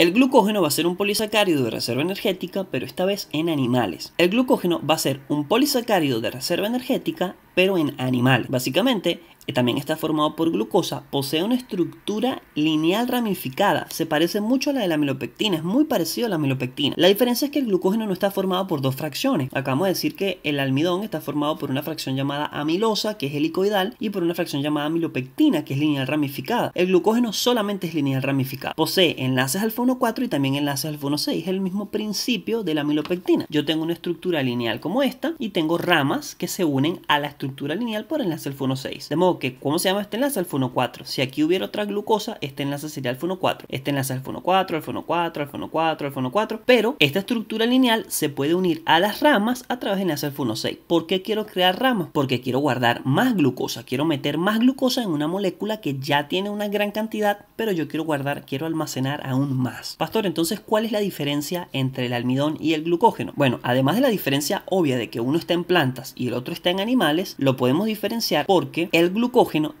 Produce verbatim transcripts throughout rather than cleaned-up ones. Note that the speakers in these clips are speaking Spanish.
El glucógeno va a ser un polisacárido de reserva energética, pero esta vez en animales. El glucógeno va a ser un polisacárido de reserva energética, pero en animales. Básicamente, también está formado por glucosa, posee una estructura lineal ramificada, se parece mucho a la de la amilopectina, es muy parecido a la amilopectina. La diferencia es que el glucógeno no está formado por dos fracciones. Acabamos de decir que el almidón está formado por una fracción llamada amilosa, que es helicoidal, y por una fracción llamada amilopectina, que es lineal ramificada. El glucógeno solamente es lineal ramificada. Posee enlaces alfa uno cuatro y también enlaces alfa uno seis, es el mismo principio de la amilopectina. Yo tengo una estructura lineal como esta y tengo ramas que se unen a la estructura lineal por enlace alfa uno seis. De modo que, ¿cómo se llama este enlace? Alfa uno cuatro. Si aquí hubiera otra glucosa, este enlace sería alfa uno cuatro. Este enlace alfa uno cuatro, alfa uno cuatro, alfa uno cuatro, alfa uno cuatro. Pero esta estructura lineal se puede unir a las ramas a través de enlace alfa uno seis. ¿Por qué quiero crear ramas? Porque quiero guardar más glucosa. Quiero meter más glucosa en una molécula que ya tiene una gran cantidad, pero yo quiero guardar, quiero almacenar aún más. Pastor, entonces, ¿cuál es la diferencia entre el almidón y el glucógeno? Bueno, además de la diferencia obvia de que uno está en plantas y el otro está en animales, lo podemos diferenciar porque el glucógeno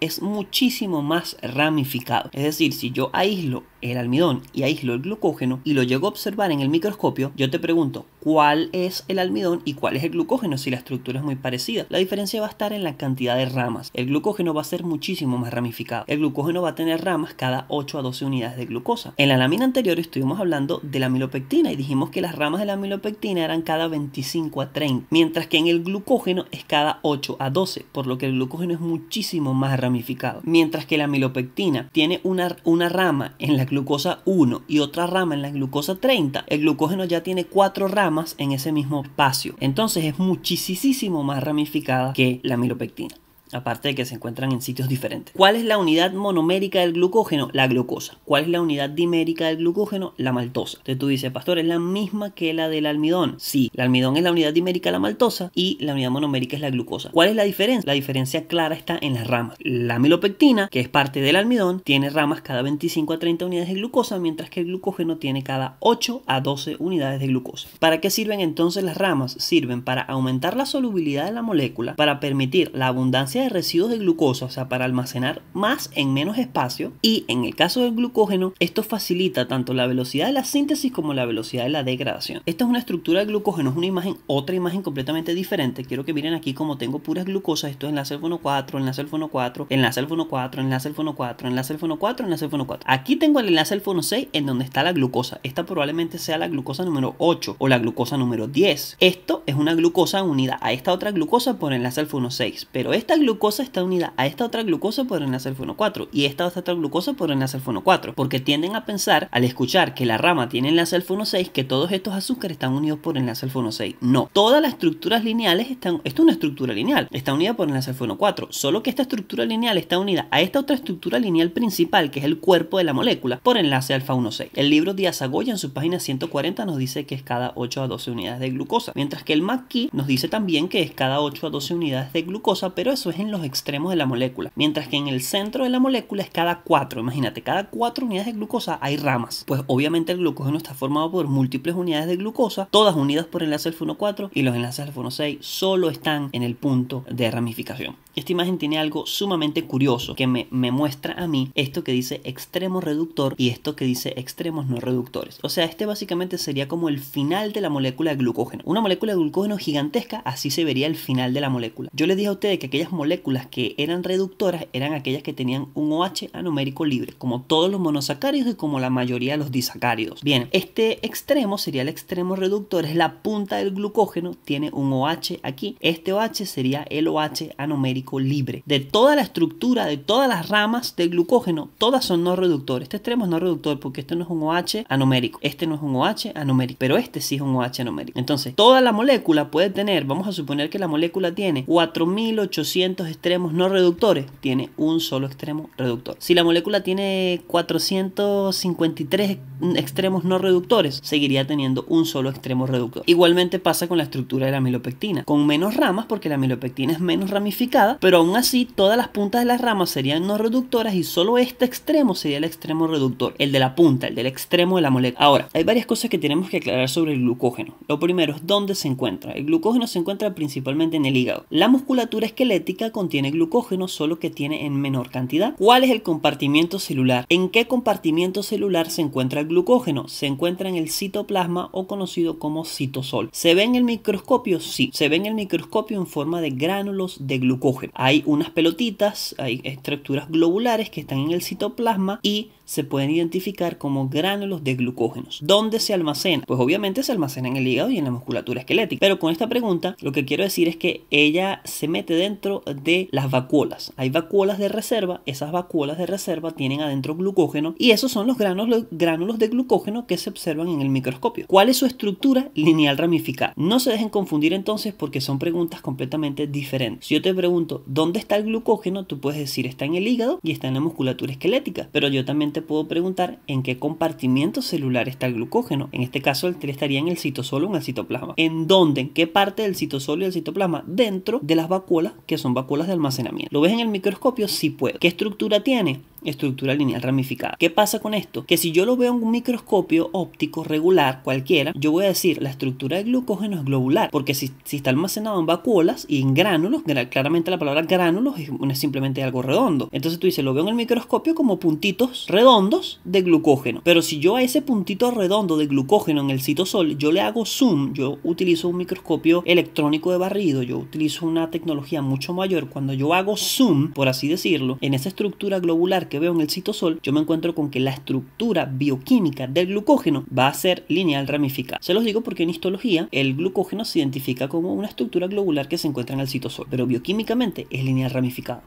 es muchísimo más ramificado. Es decir, si yo aíslo el almidón y aíslo el glucógeno y lo llego a observar en el microscopio, yo te pregunto cuál es el almidón y cuál es el glucógeno si la estructura es muy parecida. La diferencia va a estar en la cantidad de ramas. El glucógeno va a ser muchísimo más ramificado. El glucógeno va a tener ramas cada ocho a doce unidades de glucosa. En la lámina anterior estuvimos hablando de la amilopectina y dijimos que las ramas de la amilopectina eran cada veinticinco a treinta, mientras que en el glucógeno es cada ocho a doce, por lo que el glucógeno es muchísimo más ramificado. Mientras que la amilopectina tiene una, una rama en la glucosa uno y otra rama en la glucosa treinta, el glucógeno ya tiene cuatro ramas en ese mismo espacio. Entonces es muchísimo más ramificada que la amilopectina, aparte de que se encuentran en sitios diferentes. ¿Cuál es la unidad monomérica del glucógeno? La glucosa. ¿Cuál es la unidad dimérica del glucógeno? La maltosa. Entonces tú dices, pastor, ¿es la misma que la del almidón? Sí, el almidón es la unidad dimérica, la maltosa, y la unidad monomérica es la glucosa. ¿Cuál es la diferencia? La diferencia clara está en las ramas. La amilopectina, que es parte del almidón, tiene ramas cada veinticinco a treinta unidades de glucosa, mientras que el glucógeno tiene cada ocho a doce unidades de glucosa. ¿Para qué sirven entonces las ramas? Sirven para aumentar la solubilidad de la molécula, para permitir la abundancia de residuos de glucosa, o sea, para almacenar más en menos espacio, y en el caso del glucógeno, esto facilita tanto la velocidad de la síntesis como la velocidad de la degradación. Esta es una estructura del glucógeno, es una imagen, otra imagen completamente diferente. Quiero que miren aquí como tengo puras glucosas, esto es enlace alfa uno cuatro, enlace alfa uno cuatro, enlace alfa uno cuatro, enlace alfa uno cuatro, enlace alfa uno cuatro, enlace alfa uno cuatro. Aquí tengo el enlace alfa uno seis en donde está la glucosa. Esta probablemente sea la glucosa número ocho o la glucosa número diez. Esto es una glucosa unida a esta otra glucosa por enlace alfa uno seis, pero esta glucosa está unida a esta otra glucosa por enlace alfa uno cuatro y esta otra glucosa por enlace alfa uno cuatro, porque tienden a pensar al escuchar que la rama tiene enlace alfa uno seis que todos estos azúcares están unidos por enlace alfa uno seis. No, todas las estructuras lineales están, esto es una estructura lineal, está unida por enlace alfa uno cuatro, solo que esta estructura lineal está unida a esta otra estructura lineal principal que es el cuerpo de la molécula por enlace alfa uno seis. El libro Díaz-Agoya en su página ciento cuarenta nos dice que es cada ocho a doce unidades de glucosa, mientras que el McKee nos dice también que es cada ocho a doce unidades de glucosa, pero eso es en los extremos de la molécula, mientras que en el centro de la molécula es cada cuatro. Imagínate, cada cuatro unidades de glucosa hay ramas. Pues obviamente el glucógeno está formado por múltiples unidades de glucosa, todas unidas por enlace alfa uno cuatro, y los enlaces alfa uno seis solo están en el punto de ramificación. Esta imagen tiene algo sumamente curioso que me, me muestra a mí esto que dice extremo reductor y esto que dice extremos no reductores. O sea, este básicamente sería como el final de la molécula de glucógeno. Una molécula de glucógeno gigantesca, así se vería el final de la molécula. Yo les dije a ustedes que aquellas moléculas que eran reductoras eran aquellas que tenían un OH anomérico libre, como todos los monosacáridos y como la mayoría de los disacáridos. Bien, este extremo sería el extremo reductor, es la punta del glucógeno, tiene un OH aquí. Este OH sería el OH anomérico libre. De toda la estructura, de todas las ramas del glucógeno, todas son no reductores. Este extremo es no reductor porque este no es un OH anomérico, este no es un OH anomérico, pero este sí es un OH anomérico. Entonces, toda la molécula puede tener, vamos a suponer que la molécula tiene cuatro mil ochocientos extremos no reductores, tiene un solo extremo reductor. Si la molécula tiene cuatrocientos cincuenta y tres extremos no reductores, seguiría teniendo un solo extremo reductor. Igualmente pasa con la estructura de la amilopectina, con menos ramas porque la amilopectina es menos ramificada, pero aún así todas las puntas de las ramas serían no reductoras y solo este extremo sería el extremo reductor, el de la punta, el del extremo de la molécula. Ahora, hay varias cosas que tenemos que aclarar sobre el glucógeno. Lo primero es dónde se encuentra. El glucógeno se encuentra principalmente en el hígado. La musculatura esquelética glucólica contiene glucógeno, solo que tiene en menor cantidad. ¿Cuál es el compartimiento celular? ¿En qué compartimiento celular se encuentra el glucógeno? Se encuentra en el citoplasma o conocido como citosol. ¿Se ve en el microscopio? Sí, se ve en el microscopio en forma de gránulos de glucógeno. Hay unas pelotitas, hay estructuras globulares que están en el citoplasma y se pueden identificar como gránulos de glucógenos. ¿Dónde se almacena? Pues obviamente se almacena en el hígado y en la musculatura esquelética. Pero con esta pregunta lo que quiero decir es que ella se mete dentro de las vacuolas. Hay vacuolas de reserva, esas vacuolas de reserva tienen adentro glucógeno y esos son los gránulos, gránulos de glucógeno que se observan en el microscopio. ¿Cuál es su estructura? Lineal ramificada. No se dejen confundir entonces porque son preguntas completamente diferentes. Si yo te pregunto ¿dónde está el glucógeno? Tú puedes decir está en el hígado y está en la musculatura esquelética, pero yo también te puedo preguntar en qué compartimiento celular está el glucógeno. En este caso estaría en el citosol o en el citoplasma. ¿En dónde? ¿En qué parte del citosol y del citoplasma? Dentro de las vacuolas, que son vacuolas de almacenamiento. ¿Lo ves en el microscopio? Sí puedo. ¿Qué estructura tiene? Estructura lineal ramificada. ¿Qué pasa con esto? Que si yo lo veo en un microscopio óptico regular cualquiera, yo voy a decir la estructura de glucógeno es globular, porque si, si está almacenado en vacuolas y en gránulos, claramente la palabra gránulos es, es simplemente algo redondo. Entonces tú dices, lo veo en el microscopio como puntitos redondos de glucógeno, pero si yo a ese puntito redondo de glucógeno en el citosol, yo le hago zoom, yo utilizo un microscopio electrónico de barrido, yo utilizo una tecnología mucho mayor, cuando yo hago zoom, por así decirlo, en esa estructura globular que veo en el citosol, yo me encuentro con que la estructura bioquímica del glucógeno va a ser lineal ramificada. Se los digo porque en histología el glucógeno se identifica como una estructura globular que se encuentra en el citosol, pero bioquímicamente es lineal ramificada.